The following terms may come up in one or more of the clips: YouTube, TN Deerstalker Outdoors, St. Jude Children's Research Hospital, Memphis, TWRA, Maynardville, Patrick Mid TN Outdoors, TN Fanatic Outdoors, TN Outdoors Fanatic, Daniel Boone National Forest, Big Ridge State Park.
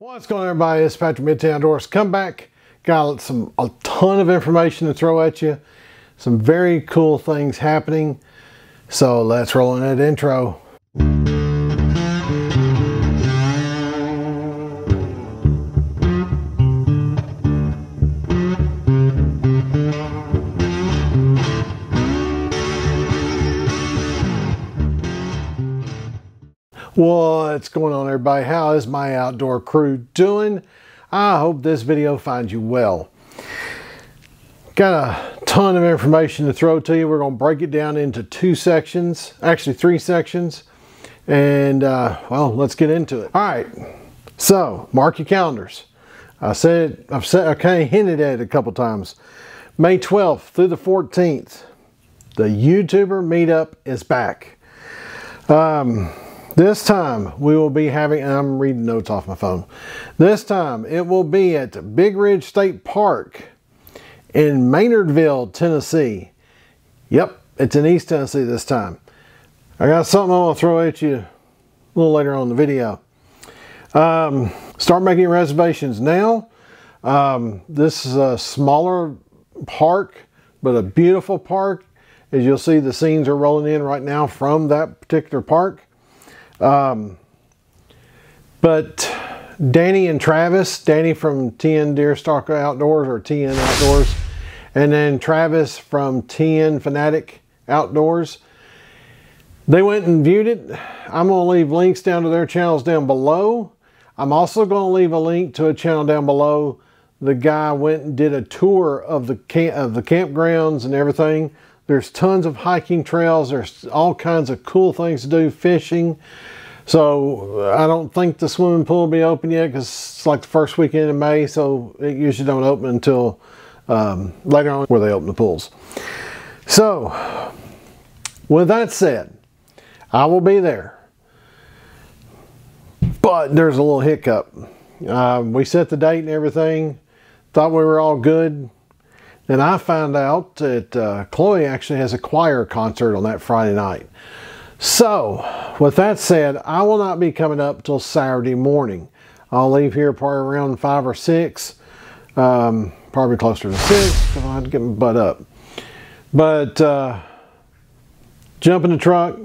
What's going on, everybody? It's Patrick Mid TN Outdoors. Come back, got a ton of information to throw at you. Some very cool things happening. So let's roll in that intro. What's going on, everybody? How is my outdoor crew doing? I hope this video finds you well. Got a ton of information to throw to you. We're going to break it down into two sections, actually three sections, and well, let's get into it. All right, so mark your calendars. I kind of hinted at it a couple times. May 12th through the 14th, the YouTuber meetup is back. This time we will be having, and I'm reading notes off my phone. This time it will be at Big Ridge State Park in Maynardville, Tennessee. Yep, it's in East Tennessee this time. I got something I want to throw at you a little later on in the video. Start making reservations now. This is a smaller park, but a beautiful park. As you'll see, the scenes are rolling in right now from that particular park. But Danny and Travis, Danny from TN Deerstalker Outdoors or TN Outdoors, and then Travis from TN Fanatic Outdoors, they went and viewed it. I'm going to leave links down to their channels down below. I'm also going to leave a link to a channel down below. The guy went and did a tour of the campgrounds and everything. There's tons of hiking trails. There's all kinds of cool things to do, fishing. So I don't think the swimming pool will be open yet because it's like the first weekend in May. So it usually don't open until later on where they open the pools. So with that said, I will be there. But there's a little hiccup. We set the date and everything. Thought we were all good. Then I found out that Chloe actually has a choir concert on that Friday night. So, with that said, I will not be coming up till Saturday morning. I'll leave here probably around 5 or 6. Probably closer to 6. I'll have to get my butt up. But, jump in the truck,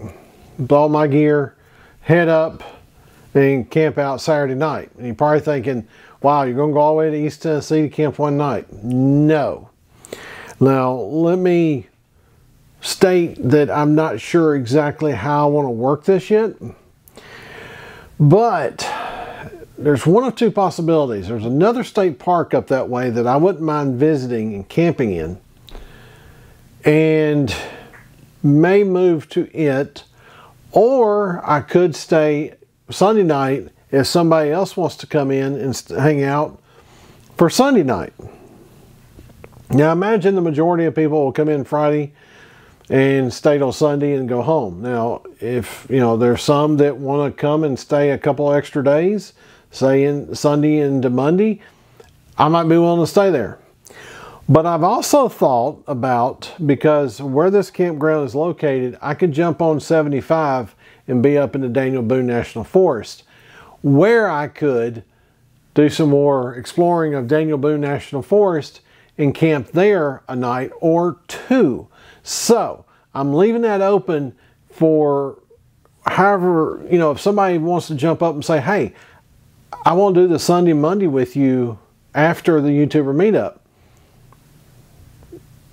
with all my gear, head up, and camp out Saturday night. And you're probably thinking, wow, you're going to go all the way to East Tennessee to camp one night. No. Now, let me state that I'm not sure exactly how I want to work this yet, but there's one of two possibilities. There's another state park up that way that I wouldn't mind visiting and camping in, and may move to it, or I could stay Sunday night if somebody else wants to come in and hang out for Sunday night. Now, imagine the majority of people will come in Friday and stay till Sunday and go home. Now, if, you know, there's some that want to come and stay a couple extra days, say in Sunday into Monday, I might be willing to stay there. But I've also thought about, because where this campground is located, I could jump on 75 and be up in the Daniel Boone National Forest, where I could do some more exploring of Daniel Boone National Forest and camp there a night or two. So I'm leaving that open for however, you know, if somebody wants to jump up and say, hey, I want to do the Sunday, Monday with you after the YouTuber meetup,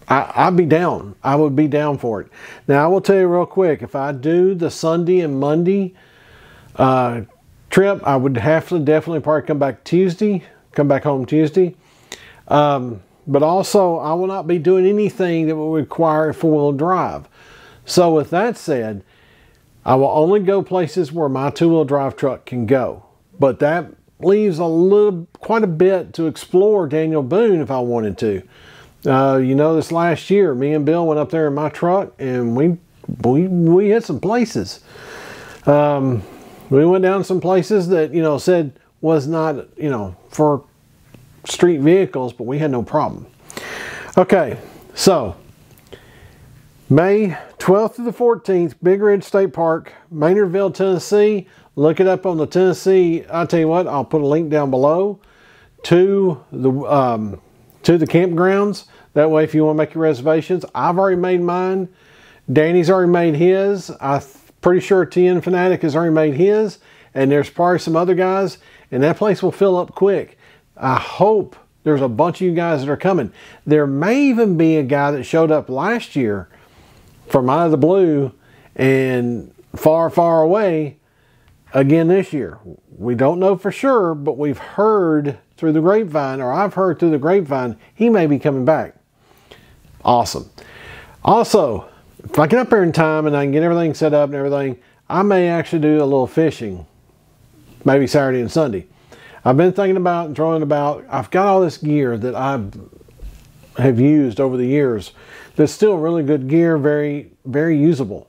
I'd be down. I would be down for it. Now, I will tell you real quick, if I do the Sunday and Monday trip, I would have to definitely probably come back home Tuesday. But also, I will not be doing anything that will require a four-wheel drive. So with that said, I will only go places where my two-wheel drive truck can go. But that leaves quite a bit to explore Daniel Boone if I wanted to. You know, this last year, me and Bill went up there in my truck, and we hit some places. We went down some places that, you know, said was not, you know, for street vehicles, but we had no problem. Okay, so May 12th to the 14th, Big Ridge State Park, Maynardville, Tennessee. Look it up on the Tennessee. I'll tell you what, I'll put a link down below to the campgrounds. That way, if you want to make your reservations, I've already made mine. Danny's already made his. I'm pretty sure TN Fanatic has already made his. And there's probably some other guys. And that place will fill up quick. I hope there's a bunch of you guys that are coming. There may even be a guy that showed up last year from out of the blue and far, far away again this year. We don't know for sure, but we've heard through the grapevine, or I've heard through the grapevine, he may be coming back. Awesome. Also, if I get up here in time and I can get everything set up and everything, I may actually do a little fishing, maybe Saturday and Sunday. I've been thinking about and throwing about, I've got all this gear that I have used over the years that's still really good gear, very, very usable.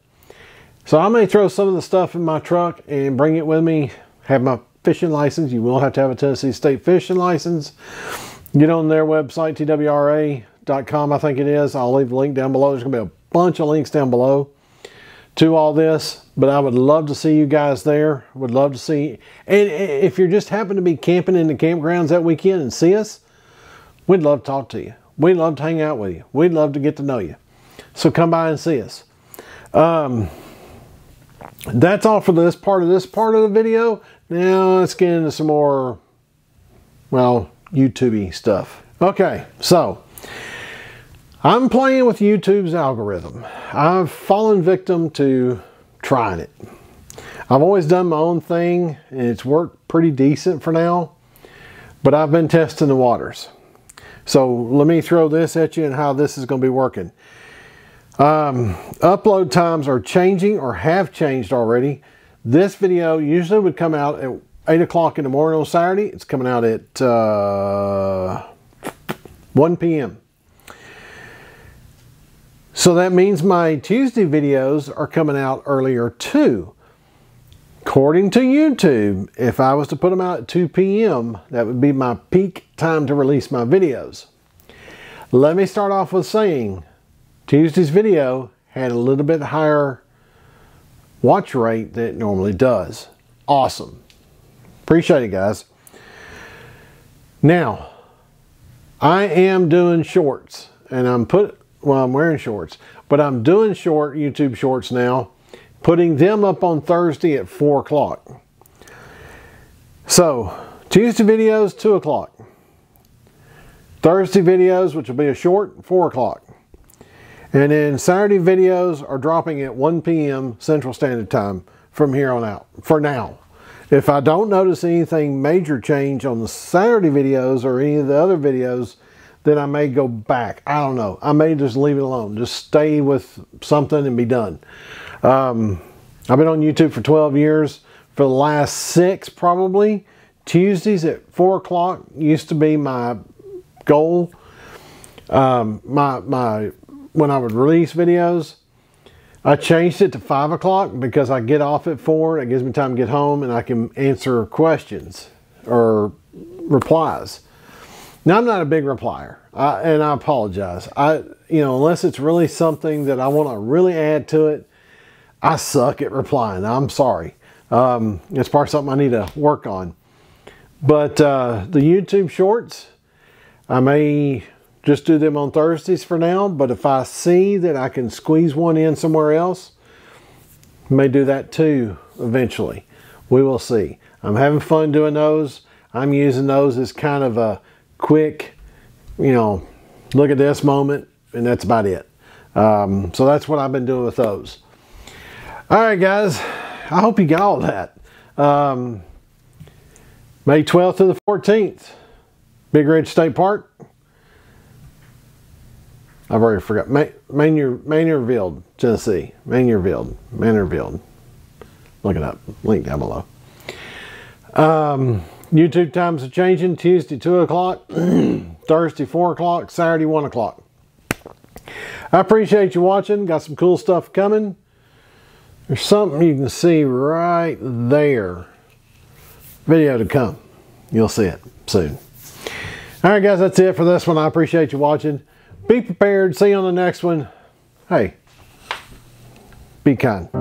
So I may throw some of the stuff in my truck and bring it with me, have my fishing license. You will have to have a Tennessee State fishing license. Get on their website, twra.com, I think it is. I'll leave the link down below. There's going to be a bunch of links down below to all this, but I would love to see you guys there. Would love to see, and if you just happen to be camping in the campgrounds that weekend and see us, we'd love to talk to you. We'd love to hang out with you. We'd love to get to know you. So come by and see us. That's all for this part of the video. Now let's get into some more, well, YouTube-y stuff. Okay, so I'm playing with YouTube's algorithm. I've fallen victim to trying it. I've always done my own thing and it's worked pretty decent for now, but I've been testing the waters. So let me throw this at you and how this is going to be working. Upload times are changing or have changed already. This video usually would come out at 8 o'clock in the morning on Saturday. It's coming out at 1 p.m. So that means my Tuesday videos are coming out earlier too. According to YouTube, if I was to put them out at 2 p.m., that would be my peak time to release my videos. Let me start off with saying Tuesday's video had a little bit higher watch rate than it normally does. Awesome. Appreciate it, guys. Now, I am doing shorts and I'm wearing shorts, but I'm doing YouTube shorts now, putting them up on Thursday at 4 o'clock. So Tuesday videos, 2 o'clock. Thursday videos, which will be a short, 4 o'clock. And then Saturday videos are dropping at 1 p.m. Central Standard Time from here on out for now. If I don't notice anything major change on the Saturday videos or any of the other videos, then I may go back. I don't know. I may just leave it alone. Just stay with something and be done. I've been on YouTube for 12 years. For the last 6, probably. Tuesdays at 4 o'clock used to be my goal. When I would release videos, I changed it to 5 o'clock because I get off at 4. It gives me time to get home and I can answer questions or replies. Now, I'm not a big replier, and I apologize. Unless it's really something that I want to really add to it, I suck at replying. I'm sorry. It's probably something I need to work on. But the YouTube shorts, I may just do them on Thursdays for now. But if I see that I can squeeze one in somewhere else, I may do that too eventually. We will see. I'm having fun doing those. I'm using those as kind of a quick, look at this moment, and that's about it. So that's what I've been doing with those. All right, guys, I hope you got all that. May 12th to the 14th, Big Ridge State Park. I've already forgot. Maynardville, Tennessee. Maynardville. Look it up. Link down below. YouTube times are changing. Tuesday, 2 o'clock. Thursday, 4 o'clock. Saturday, 1 o'clock. I appreciate you watching. Got some cool stuff coming. There's something you can see right there. Video to come. You'll see it soon. All right, guys. That's it for this one. I appreciate you watching. Be prepared. See you on the next one. Hey, be kind.